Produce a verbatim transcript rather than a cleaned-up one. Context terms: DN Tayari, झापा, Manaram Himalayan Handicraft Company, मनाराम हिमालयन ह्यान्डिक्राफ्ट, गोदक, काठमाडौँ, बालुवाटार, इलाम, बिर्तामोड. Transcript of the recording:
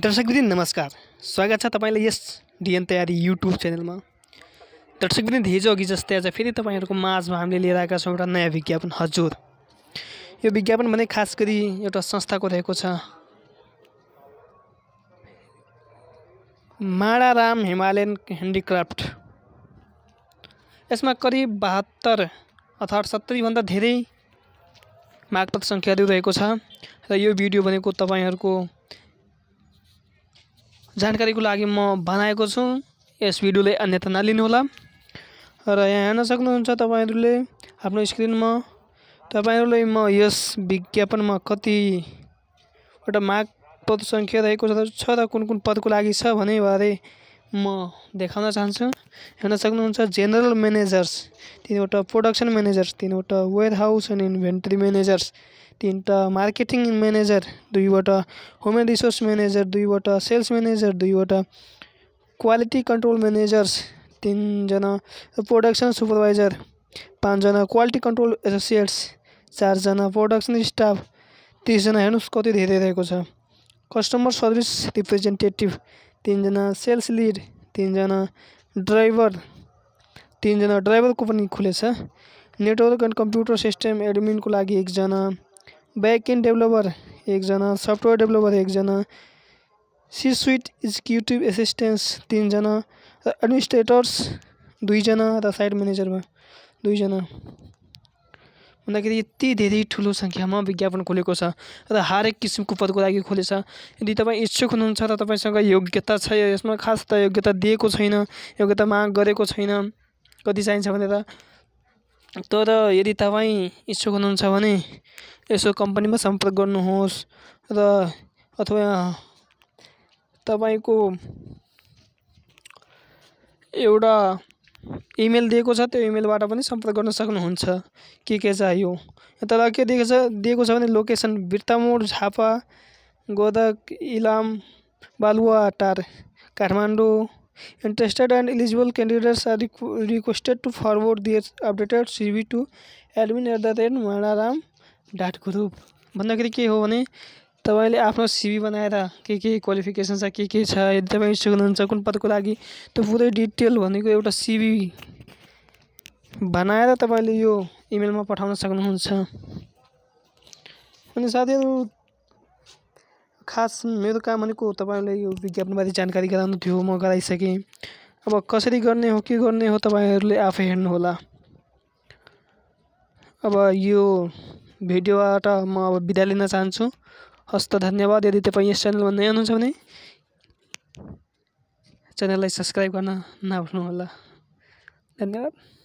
दर्शकवृन्द नमस्कार, स्वागत छ तपाईलाई यस डीएन तयारी यूट्यूब च्यानलमा। दर्शकवृन्द हिजो अघि जस्तै आज फेरि तपाईहरुको माझमा हामीले लिएर आएका छौं एउटा नयाँ विज्ञापन। हजुर, यो विज्ञापन भने खास गरी एउटा संस्थाको रहेको छ, मनाराम हिमालयन ह्यान्डिक्राफ्ट। यसमा करिब बहत्तर अथवा सत्तरी भन्दा धेरै मागपत्र संख्याहरु रहेको छ र यो भिडियो भनेको तपाईहरुको जानकारी को लागि म बनाएको छु। यस भिडियोले अन्यथा नलिनु होला र यहाँ हेर्न सक्नुहुन्छ तपाईहरुले आफ्नो स्क्रिनमा तपाईहरुले म यस विज्ञापनमा कति वटा माग पद संख्या रहेको छ र कुन कुन पदको लागि छ भन्ने बारे म देखाउन चाहन्छु। हेर्न सक्नुहुन्छ जनरल म्यानेजर्स तीनवटा, प्रोडक्सन म्यानेजर्स तीनवटा, warehouse and inventory managers तीनटा, मार्केटिङ म्यानेजर दुईवटा, ह्युमन रिसोर्स म्यानेजर दुईवटा, सेल्स म्यानेजर दुईवटा, क्वालिटी कन्ट्रोल म्यानेजर्स तीनजना, प्रोडक्सन सुपरभाइजर पाँचजना, क्वालिटी कन्ट्रोल एसोसिएट्स चारजना, प्रोडक्सन स्टाफ तीसजना। हेर्नुहोस् कति धेरै रहेको छ। कस्टमर सर्भिस रिप्रेजेन्टेटिभ तीनजना, सेल्स लिड तीनजना, ड्राइभर तीनजना, ड्राइभरको पनि खुलेछ, नेटवर्क एन्ड कम्प्युटर सिस्टम एडमिनको लागि एकजना, बैकएन्ड डेभलपर एकजना, सफ्टवेयर डेभलपर एकजना, सी स्विट एक्जिक्युटिभ एसिस्टेन्ट्स तीनजना र एडमिनिस्ट्रेटर्स दुईजना र साइड म्यानेजरमा दुईजना भन्दाखेरि यति धेरै ठुलो सङ्ख्यामा विज्ञापन खोलेको छ र हरेक किसिमको पदको लागि खोलेछ। यदि तपाईँ इच्छुक हुनुहुन्छ र तपाईँसँग योग्यता छ, यसमा खास त योग्यता दिएको छैन, योग्यता माग गरेको छैन कति चाहिन्छ भनेर। तर यदि तपाईँ इच्छुक हुनुहुन्छ भने यसो कम्पनीमा सम्पर्क गर्नुहोस् र अथवा तपाईको एउटा इमेल दिएको छ, त्यो इमेलबाट पनि सम्पर्क गर्न सक्नुहुन्छ के के चाहियो। तर के दिएको छ दिएको छ भने location बिर्तामोड, झापा, गोदक, इलाम, बालुवाटार, काठमाडौँ। Interested and eligible candidates are requ requested to forward their updated C V to admin at manaram dot group। भन्दाखेरि के हो भने तपाईले आफ्नो सीवी बनाएर के के क्वालिफिकेसन छ, के के छ, यदि तपाई इच्छुक हुनुहुन्छ कुन पदको लागि, त्यो पुरै डिटेल भनेको एउटा सीवी बनाएर तपाईले यो इमेलमा पठाउन सक्नुहुन्छ। अनि साथीहरु, खास मेरो काम भनेको तपाईहरुलाई यो विज्ञापनबारे जानकारी गराउनु थियो, म गराइसकेँ। अब कसरी गर्ने हो, के गर्ने हो तपाईहरुले आफै हेर्नु होला। अब यो भिडियोबाट म अब बिदा लिन चाहन्छु। हस्त धन्यवाद। यदि तपाई यस च्यानलमा नयाँ हुनुहुन्छ भने च्यानललाई सब्स्क्राइब गर्न नभुल्नु होला। धन्यवाद।